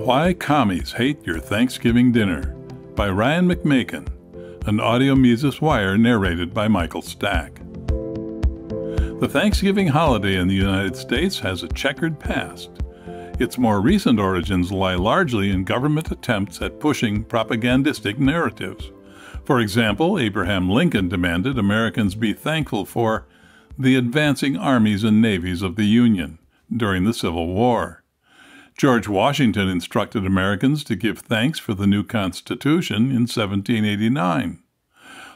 Why Commies Hate Your Thanksgiving Dinner by Ryan McMaken, an audio Mises Wire narrated by Michael Stack. The Thanksgiving holiday in the United States has a checkered past. Its more recent origins lie largely in government attempts at pushing propagandistic narratives. For example, Abraham Lincoln demanded Americans be thankful for the advancing armies and navies of the Union during the Civil War. George Washington instructed Americans to give thanks for the new Constitution in 1789,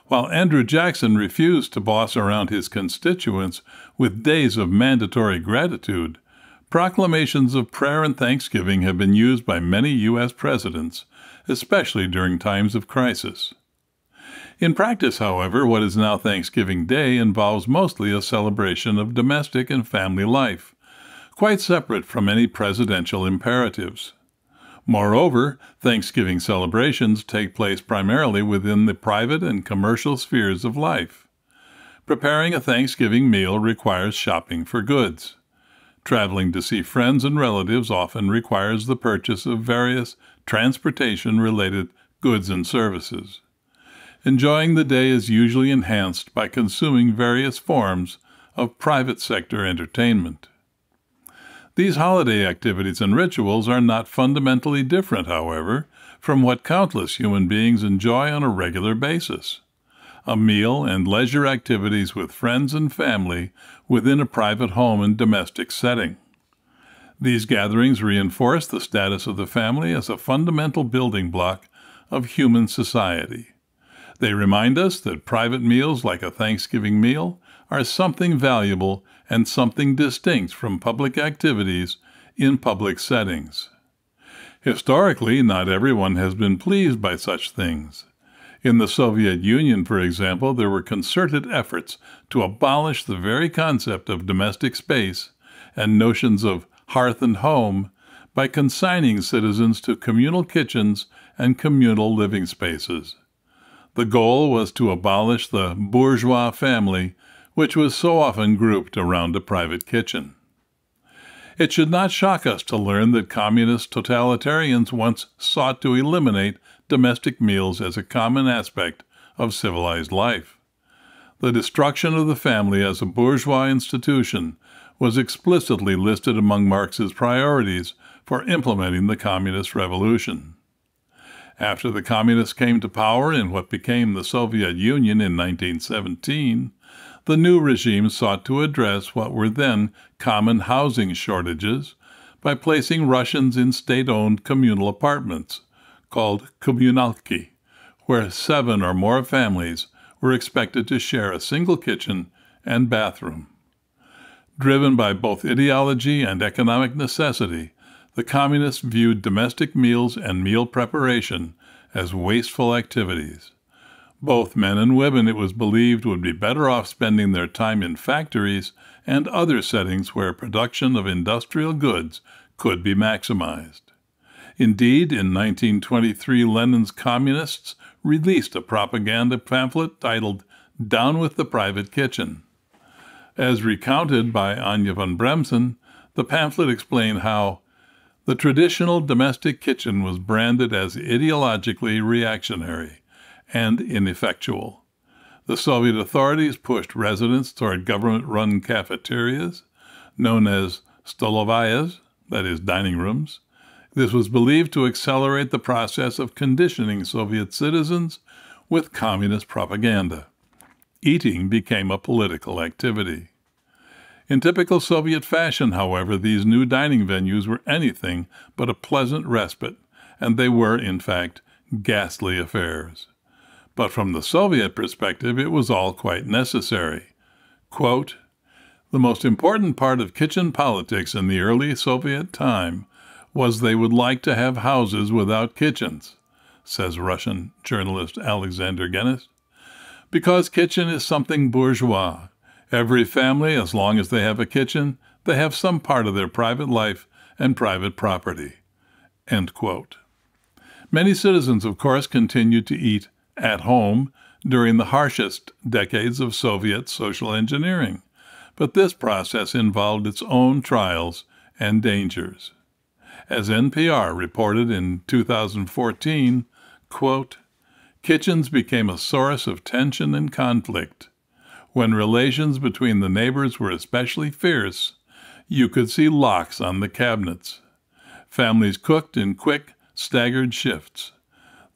while Andrew Jackson refused to boss around his constituents with days of mandatory gratitude. Proclamations of prayer and thanksgiving have been used by many U.S. presidents, especially during times of crisis. In practice, however, what is now Thanksgiving Day involves mostly a celebration of domestic and family life, quite separate from any presidential imperatives. Moreover, Thanksgiving celebrations take place primarily within the private and commercial spheres of life. Preparing a Thanksgiving meal requires shopping for goods. Traveling to see friends and relatives often requires the purchase of various transportation-related goods and services. Enjoying the day is usually enhanced by consuming various forms of private sector entertainment. These holiday activities and rituals are not fundamentally different, however, from what countless human beings enjoy on a regular basis: a meal and leisure activities with friends and family within a private home and domestic setting. These gatherings reinforce the status of the family as a fundamental building block of human society. They remind us that private meals, like a Thanksgiving meal, are something valuable and something distinct from public activities in public settings. Historically, not everyone has been pleased by such things. In the Soviet Union, for example, there were concerted efforts to abolish the very concept of domestic space and notions of hearth and home by consigning citizens to communal kitchens and communal living spaces. The goal was to abolish the bourgeois family, which was so often grouped around a private kitchen. It should not shock us to learn that communist totalitarians once sought to eliminate domestic meals as a common aspect of civilized life. The destruction of the family as a bourgeois institution was explicitly listed among Marx's priorities for implementing the communist revolution. After the communists came to power in what became the Soviet Union in 1917, the new regime sought to address what were then common housing shortages by placing Russians in state-owned communal apartments, called Kommunalki, where 7 or more families were expected to share a single kitchen and bathroom. Driven by both ideology and economic necessity, the communists viewed domestic meals and meal preparation as wasteful activities. Both men and women, it was believed, would be better off spending their time in factories and other settings where production of industrial goods could be maximized. Indeed, in 1923, Lenin's communists released a propaganda pamphlet titled "Down with the Private Kitchen." As recounted by Anya von Bremsen, the pamphlet explained how the traditional domestic kitchen was branded as ideologically reactionary and ineffectual. The Soviet authorities pushed residents toward government-run cafeterias, known as Stolovayas, that is, dining rooms. This was believed to accelerate the process of conditioning Soviet citizens with communist propaganda. Eating became a political activity. In typical Soviet fashion, however, these new dining venues were anything but a pleasant respite, and they were, in fact, ghastly affairs. But from the Soviet perspective, it was all quite necessary. Quote, "The most important part of kitchen politics in the early Soviet time was they would like to have houses without kitchens," says Russian journalist Alexander Genis, "because kitchen is something bourgeois. Every family, as long as they have a kitchen, they have some part of their private life and private property." End quote. Many citizens, of course, continued to eat at home during the harshest decades of Soviet social engineering, but this process involved its own trials and dangers. as NPR reported in 2014, quote, "Kitchens became a source of tension and conflict. When relations between the neighbors were especially fierce, you could see locks on the cabinets. Families cooked in quick, staggered shifts.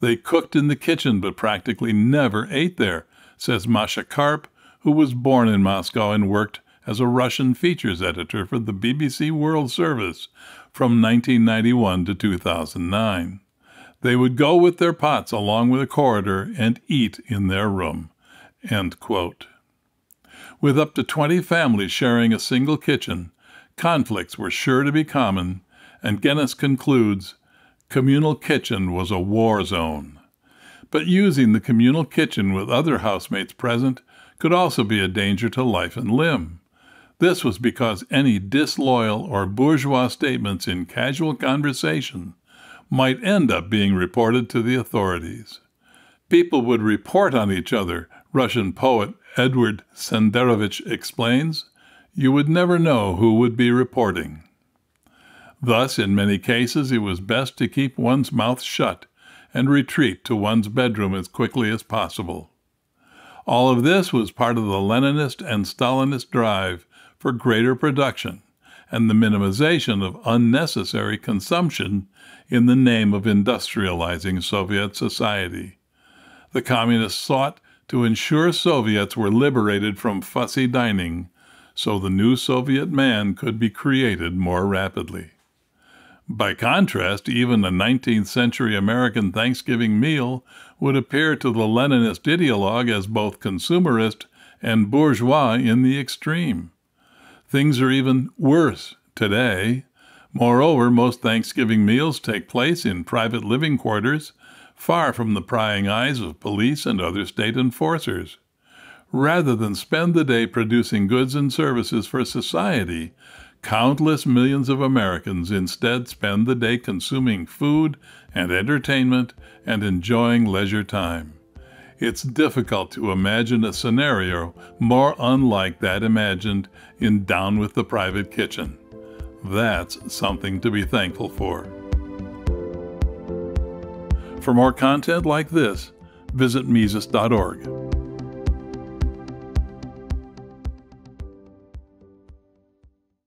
They cooked in the kitchen but practically never ate there," says Masha Karp, who was born in Moscow and worked as a Russian features editor for the BBC World Service from 1991 to 2009. "They would go with their pots along with a corridor and eat in their room," end quote. With up to 20 families sharing a single kitchen, conflicts were sure to be common, and Genis concludes, "Communal kitchen was a war zone." But using the communal kitchen with other housemates present could also be a danger to life and limb. This was because any disloyal or bourgeois statements in casual conversation might end up being reported to the authorities. People would report on each other, Russian poet Edward Senderovich explains. You would never know who would be reporting. Thus, in many cases, it was best to keep one's mouth shut and retreat to one's bedroom as quickly as possible. All of this was part of the Leninist and Stalinist drive for greater production and the minimization of unnecessary consumption in the name of industrializing Soviet society. The communists sought to ensure Soviets were liberated from fussy dining so the new Soviet man could be created more rapidly. By contrast, even a 19th century American Thanksgiving meal would appear to the Leninist ideologue as both consumerist and bourgeois in the extreme. Things are even worse today. Moreover, most Thanksgiving meals take place in private living quarters, far from the prying eyes of police and other state enforcers. Rather than spend the day producing goods and services for society, countless millions of Americans instead spend the day consuming food and entertainment and enjoying leisure time. It's difficult to imagine a scenario more unlike that imagined in Down with the Private Kitchen. That's something to be thankful for. For more content like this, visit Mises.org.